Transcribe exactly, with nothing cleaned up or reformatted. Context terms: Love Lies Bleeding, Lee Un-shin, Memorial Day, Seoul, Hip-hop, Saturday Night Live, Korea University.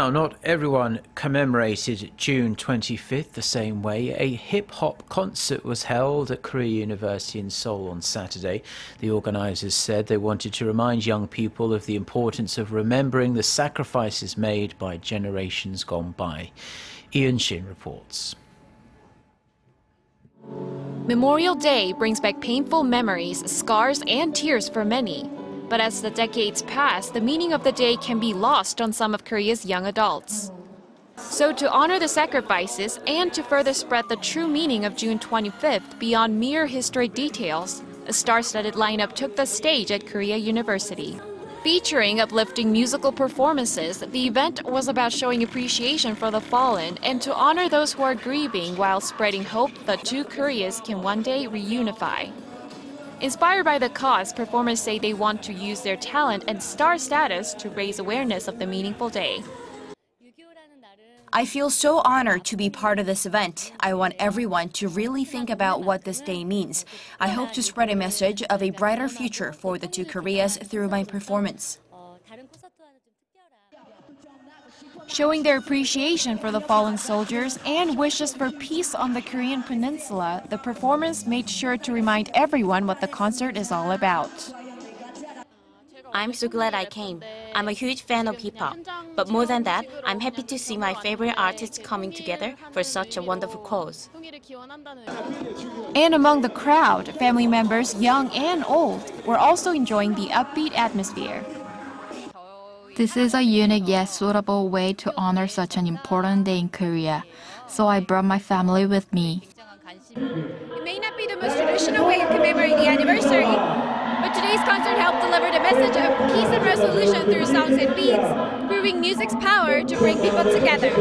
Now, not everyone commemorated June twenty-fifth the same way. A hip-hop concert was held at Korea University in Seoul on Saturday. The organisers said they wanted to remind young people of the importance of remembering the sacrifices made by generations gone by. Lee Un-shin reports. Memorial Day brings back painful memories, scars and tears for many. But as the decades pass, the meaning of the day can be lost on some of Korea's young adults. So to honor the sacrifices and to further spread the true meaning of June twenty-fifth beyond mere historic details, a star-studded lineup took the stage at Korea University. Featuring uplifting musical performances, the event was about showing appreciation for the fallen and to honor those who are grieving while spreading hope that two Koreas can one day reunify. Inspired by the cause, performers say they want to use their talent and star status to raise awareness of the meaningful day. I feel so honored to be part of this event. I want everyone to really think about what this day means. I hope to spread a message of a brighter future for the two Koreas through my performance. Showing their appreciation for the fallen soldiers and wishes for peace on the Korean peninsula, the performance made sure to remind everyone what the concert is all about. I'm so glad I came. I'm a huge fan of hip-hop. But more than that, I'm happy to see my favorite artists coming together for such a wonderful cause. And among the crowd, family members, young and old, were also enjoying the upbeat atmosphere. This is a unique yet suitable way to honor such an important day in Korea, so I brought my family with me. It may not be the most traditional way of commemorating the anniversary, but today's concert helped deliver the message of peace and resolution through songs and beats, proving music's power to bring people together.